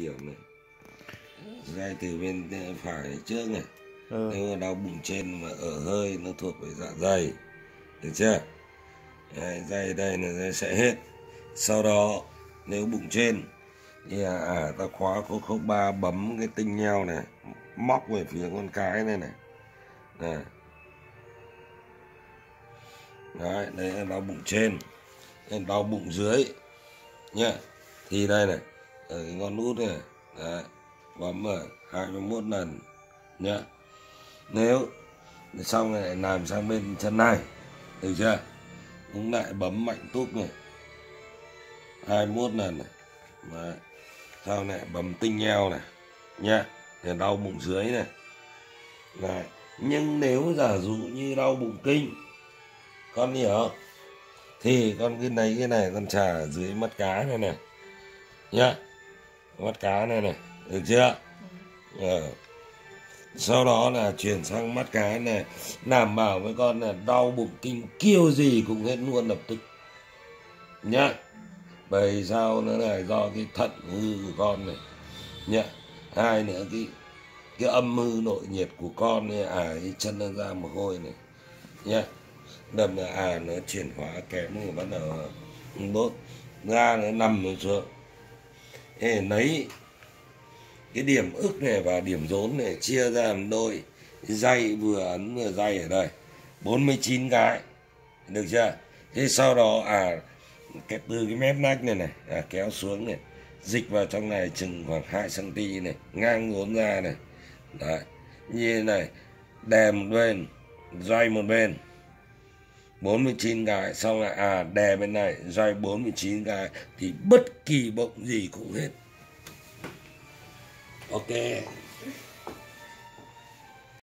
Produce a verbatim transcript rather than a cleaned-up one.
điểm này, gai từ bên phải này trước này, ừ. Nếu đau bụng trên mà ở hơi nó thuộc về dạ dày, được chưa? Dây đây là sẽ hết. Sau đó nếu bụng trên thì à, à ta khóa khúc khúc ba, bấm cái tinh nhau này, móc về phía con cái này này, này. Đấy, đấy là đau bụng trên. Đau bụng dưới nhá, thì đây này, ở cái ngón út này, đấy, bấm ở hai mươi mốt lần nhá. Nếu xong này làm sang bên chân này, được chưa? Cũng lại bấm mạnh túc này hai mươi mốt lần này, đấy. Sau này bấm tinh eo này nhá, để đau bụng dưới này, đấy. Nhưng nếu giả dụ như đau bụng kinh, con hiểu không? Thì con cứ lấy cái này con trà ở dưới mắt cá này này nhá, mắt cá này này, được chưa? Ừ. Sau đó là chuyển sang mắt cá này, đảm bảo với con là đau bụng kinh kêu gì cũng hết luôn lập tức nhá. Bởi sao nữa là do cái thận hư của con này nhá, hai nữa cái cái âm hư nội nhiệt của con này, à cái chân nó ra mồ hôi này nhá. Đầm là à nó chuyển hóa kém thì bắt đầu đốt ra, nó nằm nó xuống. Thế lấy cái điểm ức này và điểm rốn này chia ra làm đôi, dây vừa ấn vừa dây ở đây bốn mươi chín cái, được chưa? Thế sau đó à cái từ cái mép nách này này à, kéo xuống này, dịch vào trong này chừng khoảng hai xăng-ti-mét này, ngang rốn ra này. Đấy, như thế này, đè một bên, dây một bên bốn mươi chín cái, xong là à đè bên này, dây bốn mươi chín cái, thì bất kỳ bụng gì cũng hết. Ok.